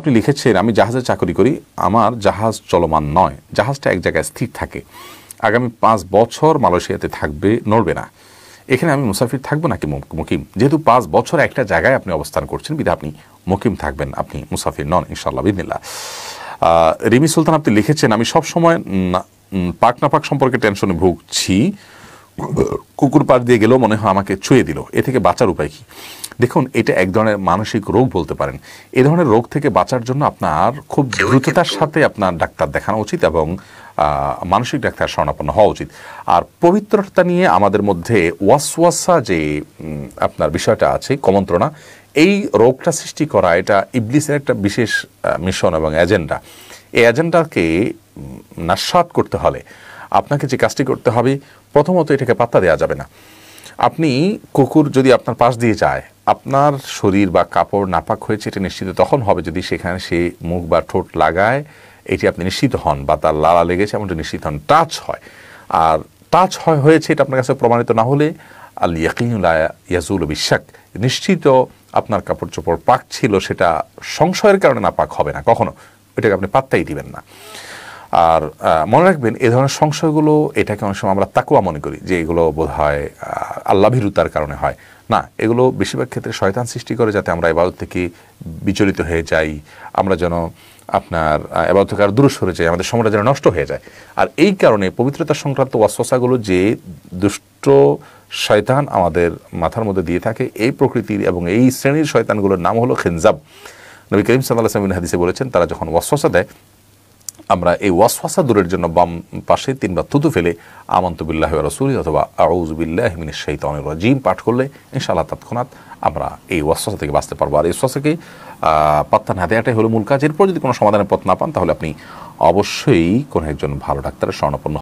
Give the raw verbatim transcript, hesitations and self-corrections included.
আপনি লিখেছেন আমি জাহাজে চাকরি করি আমার জাহাজ চলমান নয় জাহাজটা এক জায়গায় স্থির থাকে আগামী পাঁচ বছর মালয়েশিয়াতে থাকবে নড়বে না এখানে আমি মুসাফির থাকব নাকি মুকিম যেহেতু পাঁচ বছর একটা জায়গায় আপনি অবস্থান করছেন বিধায় আপনি মুকিম থাকবেন আপনি মুসাফির নন ইনশাআল্লাহ বিদিনিল্লাহ রিমি সুলতান আপনি লিখেছেন আমি সব সময় পাক না পাক সম্পর্কে টেনশনে ভুগছি কুকুর পার দিয়ে গেল মনে হয় আমাকে ছুঁয়ে দিল এ থেকে বাঁচার উপায় কি দেখুন এটা এক ধরনের মানসিক রোগ বলতে পারেন এই ধরনের রোগ থেকে বাঁচার জন্য আপনার খুব দ্রুততার সাথে আপনার ডাক্তার দেখানো উচিত এবং মানসিক ডাক্তার শরণাপন্ন হওয়া উচিত আর পবিত্রতা নিয়ে আমাদের মধ্যে ওয়াসওয়াসা যে আপনার বিষয়টা আছে কুমন্ত্রণা এই রোগটা সৃষ্টি করা এটা ইবলিসের একটা বিশেষ মিশন এবং এজেন্ডা এই এজেন্ডাকে নাশাত করতে হলে আপনাকে যে কাজটি করতে হবে প্রথমত এটাকে পাত্তা দেয়া যাবে না আপনি কুকুর যদি আপনার পাশ দিয়ে যায় আপনার শরীর বা কাপড় নাপাক হয়েছে এটা নিশ্চিত তখন হবে যদি সেখানে সে মুখ বা ঠোঁট লাগায় এটি আপনি নিশ্চিত হন বা তার লালা লেগেছে এমনটা নিশ্চিত হন টাচ হয় আর টাচ হয় হয়েছে এটা আপনার কাছে প্রমাণিত না হলে আল ইয়াকিনু লা ইয়াজুলু বিশাক নিশ্চিত আপনার কাপড় চোপড় পাক ছিল সেটা সংশয়ের কারণে নাপাক হবে না কখনো এটাকে আপনি পাত্তাই দিবেন না আর মনে রাখবেন এই ধরনের সংশয়গুলো এটাকে অনেক সময় আমরা তাকুয়া মনে করি যে এগুলো বোধ হয় আল্লাভীরুতার কারণে হয় না এগুলো বেশিরভাগ ক্ষেত্রে শয়তান সৃষ্টি করে যাতে আমরা এবাদত থেকে বিচলিত হয়ে যাই আমরা যেন আপনার এবাদত থেকে আর দূরে সরে যাই আমাদের সময়টা যেন নষ্ট হয়ে যায় আর এই কারণে পবিত্রতা সংক্রান্ত ওয়াসওয়াসাগুলো যে দুষ্ট শয়তান আমাদের মাথার মধ্যে দিয়ে থাকে এই প্রকৃতির এবং এই শ্রেণীর শয়তানগুলোর নাম হলো খিনজাব নবী করিম সাল্লাল্লাহু আলাইহি ওয়াসাল্লাম হাদিসে বলেছেন তারা যখন ওয়াসওয়াসা দেয় আমরা এই ওয়াসওয়াসা দূরের জন্য বাম পাশে তিনবার থুতু ফেলে আমানতু বিল্লাহি ওয়া রাসূলিহি অথবা আউযু বিল্লাহি মিনাশ শাইতানির রাজীম পাঠ করলে ইনশাআল্লাহ তৎক্ষণাৎ আমরা এই ওয়াসওয়াসা থেকে বাঁচতে পারবো আর এই ওয়াসওয়াসাকে পাত্তা না দেওয়াটাই হলো মূল কাজ এরপর যদি কোনো সমাধানের পথ না পান তাহলে আপনি অবশ্যই কোনো একজন ভালো ডাক্তারের শরণাপন্ন